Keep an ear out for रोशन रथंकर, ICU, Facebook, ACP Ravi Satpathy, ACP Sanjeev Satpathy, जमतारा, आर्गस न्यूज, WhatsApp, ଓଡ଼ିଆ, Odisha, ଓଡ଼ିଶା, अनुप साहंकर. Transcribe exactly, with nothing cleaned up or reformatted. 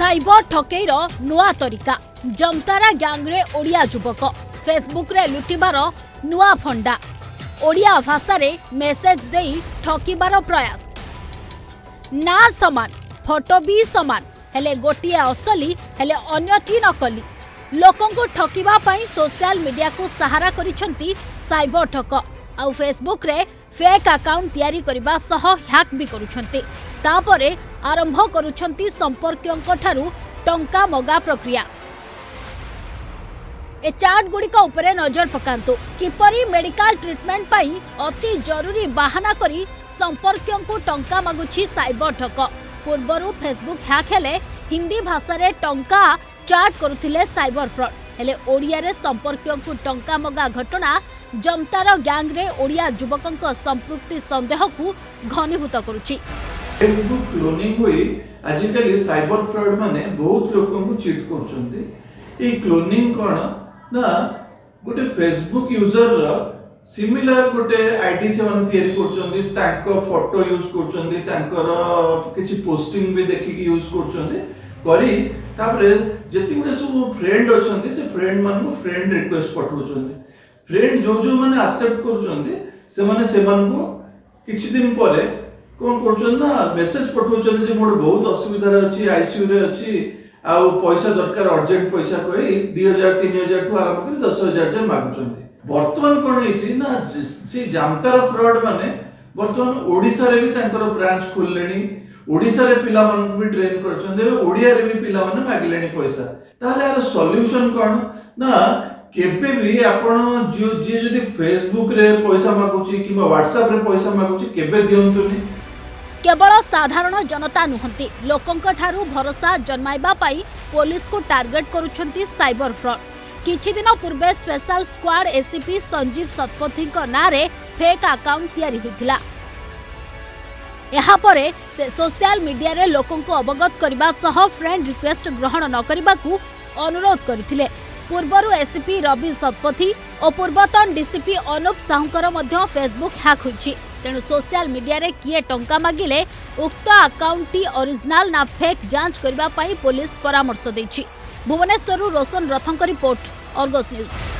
Cyber ठकेईर नुआ तरीका जमतारा ग्यांगरे ओडिया युवक फेसबुक रे लुटिबार नुआ फंडा ओडिया भाषा रे मेसेज देई ठकिबार प्रयास। ना समान फोटो भी समान हेले गोटिए असली हेले अन्यटी नकली लोकंको ठकिबा पई सोशल मीडिया को सहारा करिसंती साइबर ठक आ फेसबुक रे फेक अकाउंट तयारी करबा सह ह्याक भी करुछंती। तापरे आरंभ करुछंती संपर्कियंक ठारू टंका मगा प्रक्रिया। ए चार्ट गुड़िक उपरे नजर पकांतु किपरि मेडिकल ट्रीटमेंट पाई अति जरूरी बहाना करी संपर्कियंकु टंका मागुछि साइबर ठक। पूर्वरु फेसबुक ह्याक हेले हिंदी भाषा रे टंका चार्ट करुथिले साइबर फ्रॉड हेले ओडिया रे संपर्कियंकु टंका मगा घटना जमतारा गैंग रे ओडिया युवकंक संपृक्ति संदेह को घनीभूत करुछि। फेसबुक क्लोनिंग होई आजिकल साइबर फ्रॉड माने बहुत लोकन को चीट करछन्ते। ए क्लोनिंग कोन ना गुटे फेसबुक यूजर रा सिमिलर गुटे आईडी से माने तयारी करछन्ते, तांको फोटो यूज करछन्ते, तांकर किछि पोस्टिंग भी देखि के यूज करछन्ते करी तापरे जति गुटे सब फ्रेंड अछन्ते से फ्रेंड मान को फ्रेंड रिक्वेस्ट पठौछन्ते। फ्रेंड जो जो माने एक्सेप्ट करछन्ते से माने से मान को किछि दिन परे कोन करछन ना मेसेज पठौछन जे मोर बहुत असुविधा रे अछि, आईसीयू रे अछि आ पैसा दरकार अर्जेंट पैसा कोई दो हज़ार तीन हज़ार टू आरंभ कर दस हज़ार जे मांगुछन्ते। वर्तमान कोन हेछि ना जे जामतारा फ्रॉड माने वर्तमान ओडिसा रे भी तांकर ब्रांच खोललेनी, ओडिसा रे पिला मान भी ट्रेन करछन्ते, ओडिया रे भी पिला माने मांगलेनी पैसा। ताले यार सॉल्यूशन कोन ना केबे भी आपण जे जे जदी फेसबुक रे पैसा मागुछि किबा व्हाट्सएप रे पैसा मागुछि केबे दियंतुनी। केवल साधारण जनता नुहंती लोकंक ठारू भरोसा जन्माइबा पाई पुलिस को टार्गेट करूछंती साइबर फ्रॉड। किछि दिन पूर्वे special squad ACP Sanjeev Satpathy को नारे फेक अकाउंट तयारी होइतिला। एहा परे से सोशल मीडिया रे लोकंक अवगत करबा सह फ्रेंड रिक्वेस्ट ग्रहण न करबाकू अनुरोध करिथिले। पूर्वरु एसीपी रवि सतपथी और पूर्वतन डीसीपी अनुप साहंकर मध्य फेसबुक ह्याक होइछि। तेणु सोशल मीडिया रे किए टंका मागिले उक्त अकाउंटटी ओरिजिनल ना फेक जांच करबा पई पुलिस परामर्श देछि। भुवनेश्वर रोशन रथंकर रिपोर्ट, आर्गस न्यूज।